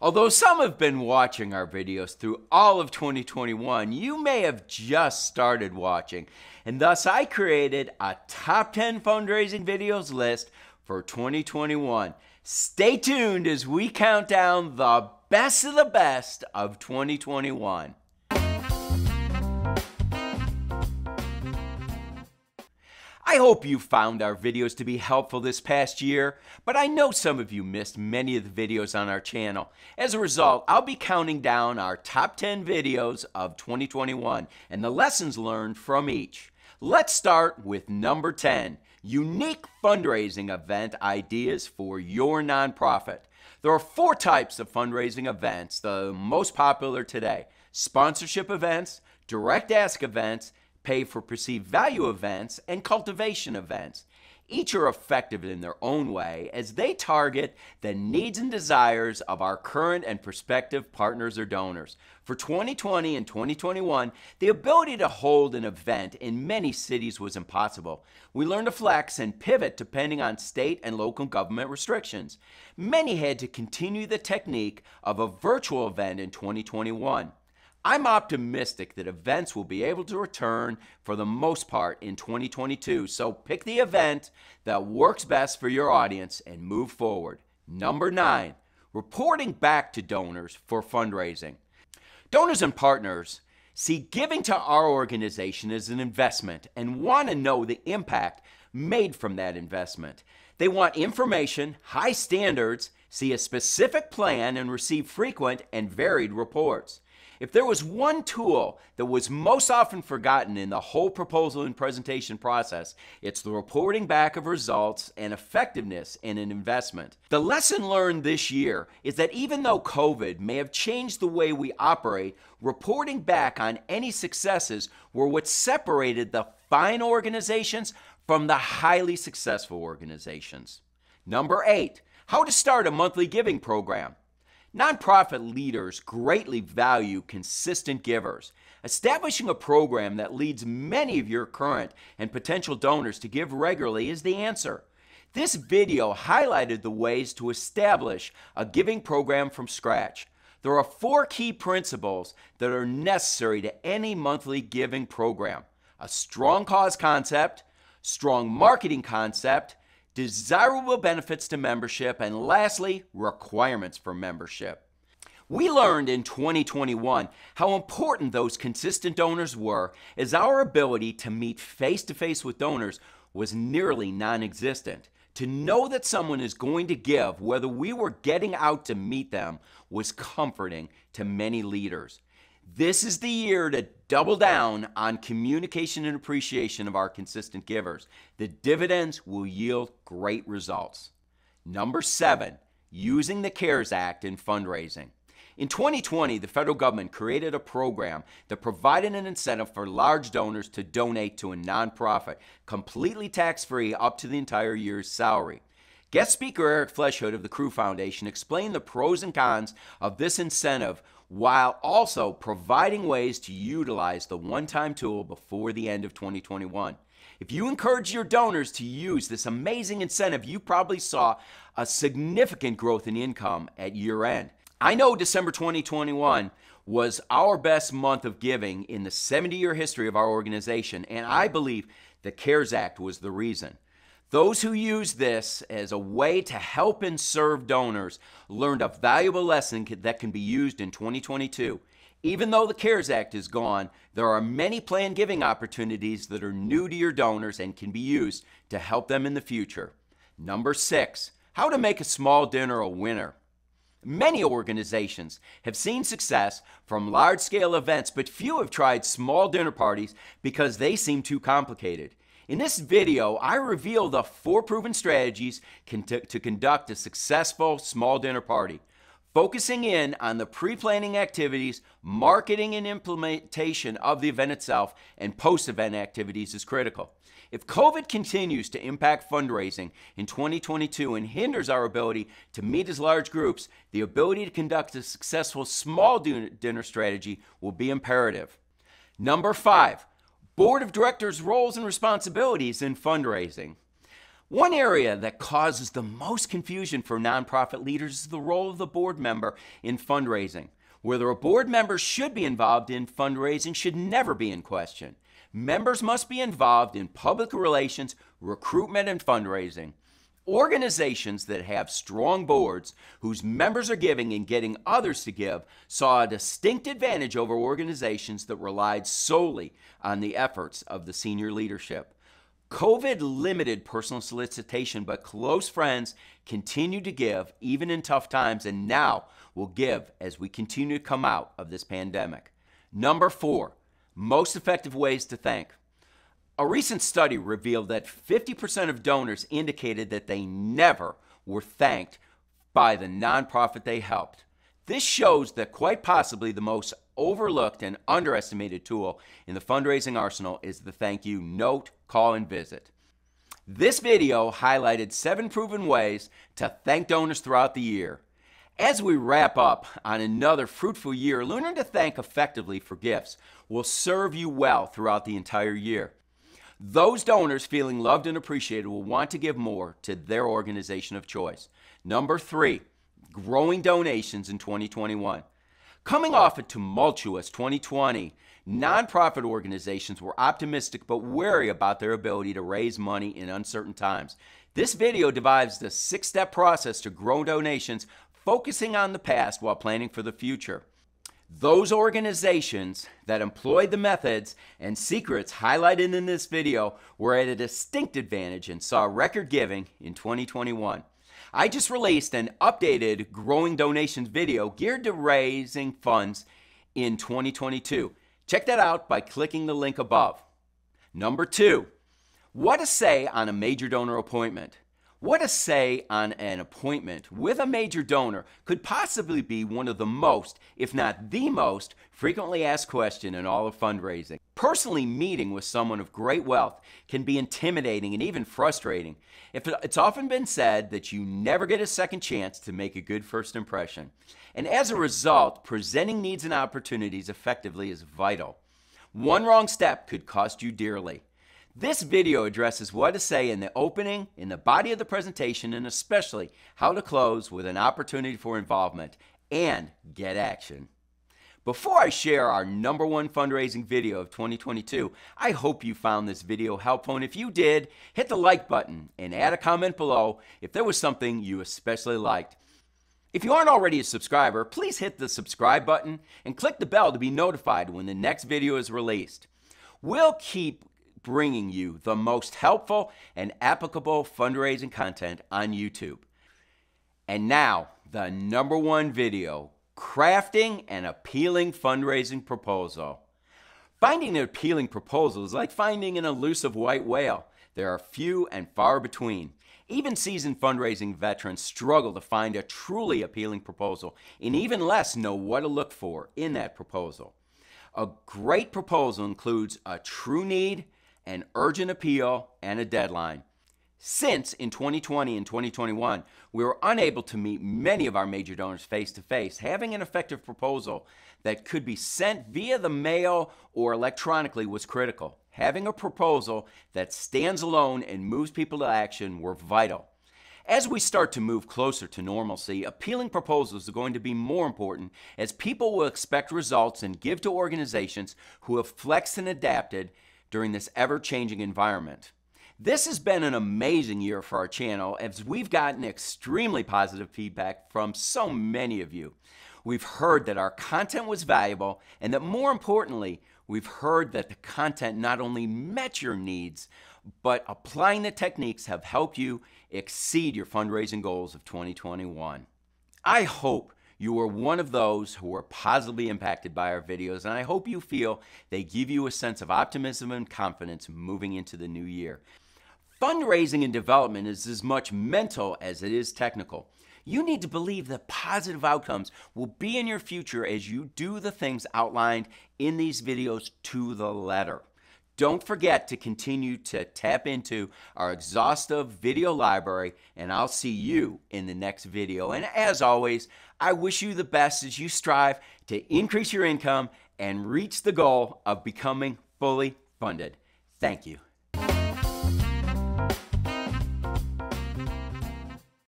Although some have been watching our videos through all of 2021, you may have just started watching, and thus I created a top 10 fundraising videos list for 2021. Stay tuned as we count down the best of the best of 2021. I hope you found our videos to be helpful this past year, but I know some of you missed many of the videos on our channel. As a result, I'll be counting down our top 10 videos of 2021 and the lessons learned from each. Let's start with number 10, unique fundraising event ideas for your nonprofit. There are four types of fundraising events, the most popular today: sponsorship events, direct ask events, pay for perceived value events, and cultivation events. Each are effective in their own way as they target the needs and desires of our current and prospective partners or donors. For 2020 and 2021, the ability to hold an event in many cities was impossible. We learned to flex and pivot depending on state and local government restrictions. Many had to continue the technique of a virtual event in 2021. I'm optimistic that events will be able to return for the most part in 2022, so pick the event that works best for your audience and move forward. Number 9, reporting back to donors for fundraising. Donors and partners see giving to our organization as an investment and want to know the impact made from that investment. They want information, high standards, see a specific plan, and receive frequent and varied reports. If there was one tool that was most often forgotten in the whole proposal and presentation process, it's the reporting back of results and effectiveness in an investment. The lesson learned this year is that even though COVID may have changed the way we operate, reporting back on any successes were what separated the fine organizations from the highly successful organizations. Number 8, how to start a monthly giving program. Nonprofit leaders greatly value consistent givers. Establishing a program that leads many of your current and potential donors to give regularly is the answer. This video highlighted the ways to establish a giving program from scratch. There are 4 key principles that are necessary to any monthly giving program: a strong cause concept, strong marketing concept, desirable benefits to membership, and lastly, requirements for membership. We learned in 2021 how important those consistent donors were, as our ability to meet face-to-face with donors was nearly non-existent. To know that someone is going to give, whether we were getting out to meet them, was comforting to many leaders. This is the year to double down on communication and appreciation of our consistent givers. The dividends will yield great results. Number 7, using the CARES Act in fundraising. In 2020, the federal government created a program that provided an incentive for large donors to donate to a nonprofit, completely tax-free up to the entire year's salary. Guest speaker Eric Fleshhood of the Crew Foundation explained the pros and cons of this incentive, while also providing ways to utilize the one-time tool before the end of 2021. If you encourage your donors to use this amazing incentive, you probably saw a significant growth in income at year end. I know December 2021 was our best month of giving in the 70-year history of our organization, and I believe the CARES Act was the reason. Those who use this as a way to help and serve donors learned a valuable lesson that can be used in 2022. Even though the CARES Act is gone, there are many planned giving opportunities that are new to your donors and can be used to help them in the future. Number 6, how to make a small dinner a winner. Many organizations have seen success from large-scale events, but few have tried small dinner parties because they seem too complicated. In this video, I reveal the 4 proven strategies to conduct a successful small dinner party, focusing in on the pre-planning activities, marketing and implementation of the event itself, and post-event activities is critical. If COVID continues to impact fundraising in 2022 and hinders our ability to meet as large groups, the ability to conduct a successful small dinner strategy will be imperative. Number 5. Board of Directors' roles and responsibilities in fundraising. One area that causes the most confusion for nonprofit leaders is the role of the board member in fundraising. Whether a board member should be involved in fundraising should never be in question. Members must be involved in public relations, recruitment, and fundraising. Organizations that have strong boards, whose members are giving and getting others to give, saw a distinct advantage over organizations that relied solely on the efforts of the senior leadership. COVID limited personal solicitation, but close friends continue to give even in tough times and now will give as we continue to come out of this pandemic. Number 4, most effective ways to thank. A recent study revealed that 50% of donors indicated that they never were thanked by the nonprofit they helped. This shows that quite possibly the most overlooked and underestimated tool in the fundraising arsenal is the thank you note, call, and visit. This video highlighted 7 proven ways to thank donors throughout the year. As we wrap up on another fruitful year, learning to thank effectively for gifts will serve you well throughout the entire year. Those donors feeling loved and appreciated will want to give more to their organization of choice. Number 3, growing donations in 2021. Coming off a tumultuous 2020, nonprofit organizations were optimistic but wary about their ability to raise money in uncertain times. This video divides the 6-step process to grow donations, focusing on the past while planning for the future. Those organizations that employed the methods and secrets highlighted in this video were at a distinct advantage and saw record giving in 2021. I just released an updated growing donations video geared to raising funds in 2022. Check that out by clicking the link above. Number 2, what to say on a major donor appointment. What to say on an appointment with a major donor could possibly be one of the most, if not the most, frequently asked question in all of fundraising. Personally meeting with someone of great wealth can be intimidating and even frustrating. It's often been said that you never get a second chance to make a good first impression. And as a result, presenting needs and opportunities effectively is vital. One wrong step could cost you dearly. This video addresses what to say in the opening, in the body of the presentation, and especially how to close with an opportunity for involvement and get action. Before I share our number 1 fundraising video of 2022, I hope you found this video helpful, and if you did, hit the like button and add a comment below if there was something you especially liked. If you aren't already a subscriber, please hit the subscribe button and click the bell to be notified when the next video is released. We'll keep bringing you the most helpful and applicable fundraising content on YouTube. And now, the number 1 video, crafting an appealing fundraising proposal. Finding an appealing proposal is like finding an elusive white whale. There are few and far between. Even seasoned fundraising veterans struggle to find a truly appealing proposal, and even less know what to look for in that proposal. A great proposal includes a true need, an urgent appeal, and a deadline. Since in 2020 and 2021, we were unable to meet many of our major donors face-to-face, having an effective proposal that could be sent via the mail or electronically was critical. Having a proposal that stands alone and moves people to action were vital. As we start to move closer to normalcy, appealing proposals are going to be more important as people will expect results and give to organizations who have flexed and adapted during this ever-changing environment. This has been an amazing year for our channel as we've gotten extremely positive feedback from so many of you. We've heard that our content was valuable and that more importantly, we've heard that the content not only met your needs, but applying the techniques have helped you exceed your fundraising goals of 2021. I hope you are one of those who are positively impacted by our videos, and I hope you feel they give you a sense of optimism and confidence moving into the new year. Fundraising and development is as much mental as it is technical. You need to believe that positive outcomes will be in your future as you do the things outlined in these videos to the letter. Don't forget to continue to tap into our exhaustive video library, and I'll see you in the next video. And as always, I wish you the best as you strive to increase your income and reach the goal of becoming fully funded. Thank you.